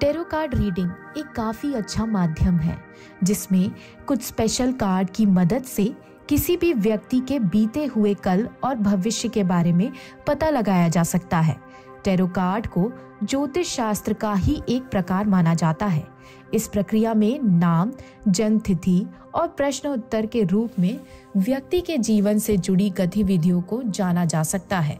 Tarot card reading एक काफ़ी अच्छा माध्यम है जिसमें कुछ स्पेशल कार्ड की मदद से किसी भी व्यक्ति के बीते हुए कल और भविष्य के बारे में पता लगाया जा सकता है। टैरो कार्ड को ज्योतिष शास्त्र का ही एक प्रकार माना जाता है। इस प्रक्रिया में नाम, जन्म तिथि और प्रश्नोत्तर के रूप में व्यक्ति के जीवन से जुड़ी गतिविधियों को जाना जा सकता है।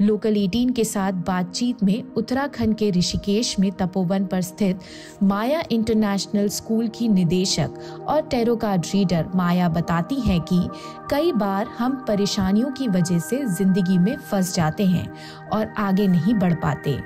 लोकल 18 के साथ बातचीत में उत्तराखंड के ऋषिकेश में तपोवन पर स्थित माया इंटरनेशनल स्कूल की निदेशक और टैरो कार्ड रीडर माया बताती हैं कि कई बार हम परेशानियों की वजह से जिंदगी में फंस जाते हैं और आगे नहीं बढ़ पाते।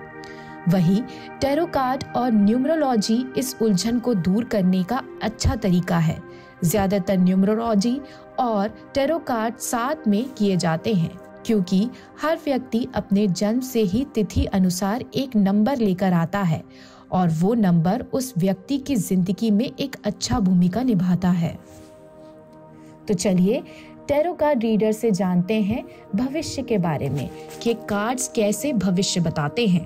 वहीं टैरो कार्ड और न्यूमरोलॉजी इस उलझन को दूर करने का अच्छा तरीका है। ज़्यादातर न्यूमरोलॉजी और टैरो कार्ड साथ में किए जाते हैं क्योंकि हर व्यक्ति अपने जन्म से ही तिथि अनुसार एक नंबर लेकर आता है और वो नंबर उस व्यक्ति की जिंदगी में एक अच्छा भूमिका निभाता है। तो चलिए टैरो कार्ड रीडर से जानते हैं भविष्य के बारे में कि कार्ड्स कैसे भविष्य बताते हैं।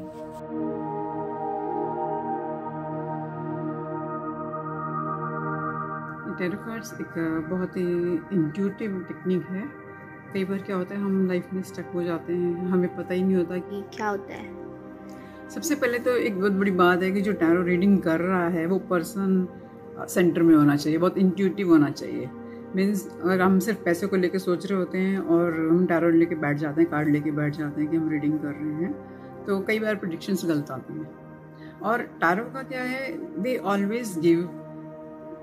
टैरो कार्ड्स एक बहुत ही इंट्यूटिव टेक्निक है। कई बार क्या होता है, हम लाइफ में स्टक हो जाते हैं, हमें पता ही नहीं होता कि क्या होता है। सबसे पहले तो एक बहुत बड़ी बात है कि जो टैरो रीडिंग कर रहा है वो पर्सन सेंटर में होना चाहिए, बहुत इंट्यूटिव होना चाहिए। मीन्स अगर हम सिर्फ पैसे को लेके सोच रहे होते हैं और हम टैरो लेके बैठ जाते हैं, कार्ड लेके बैठ जाते हैं कि हम रीडिंग कर रहे हैं, तो कई बार प्रेडिक्शंस गलत आते हैं। और टैरो का क्या है, they always give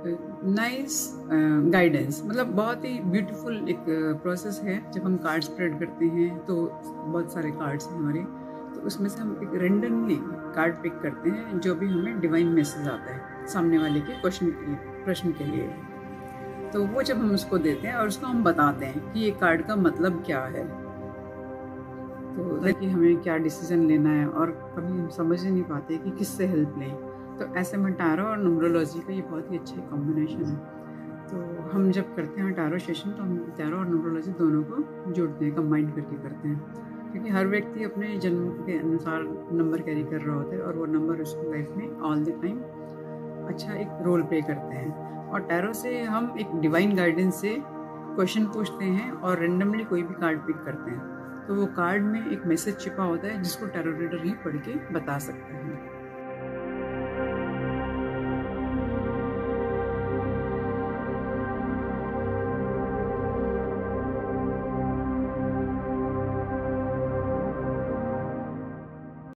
nice guidance. मतलब बहुत ही ब्यूटीफुल एक प्रोसेस है। जब हम कार्ड स्प्रेड करते हैं तो बहुत सारे कार्ड्स हैं हमारे, तो उसमें से हम एक रेंडमली कार्ड पिक करते हैं जो भी हमें डिवाइन मैसेज आता है सामने वाले के प्रश्न के लिए। तो वो जब हम उसको देते हैं और उसको हम बताते हैं कि ये कार्ड का मतलब क्या है, तो देखिए हमें क्या डिसीजन लेना है। और कभी हम समझ ही नहीं पाते कि किससे हेल्प लें, तो ऐसे में टैरो और न्यूमरोलॉजी का ये बहुत ही अच्छे कॉम्बिनेशन है। तो हम जब करते हैं टैरो सेशन तो हम टैरो और न्यूमरोलॉजी दोनों को जोड़ते हैं, कंबाइन करके करते हैं, क्योंकि हर व्यक्ति अपने जन्म के अनुसार नंबर कैरी कर रहा होता है और वो नंबर उसकी लाइफ में ऑल द टाइम अच्छा एक रोल प्ले करते हैं। और टैरो से हम एक डिवाइन गाइडेंस से क्वेश्चन पूछते हैं और रेंडमली कोई भी कार्ड पिक करते हैं, तो वो कार्ड में एक मैसेज छिपा होता है जिसको टैरो रीडर ही पढ़ के बता सकते हैं।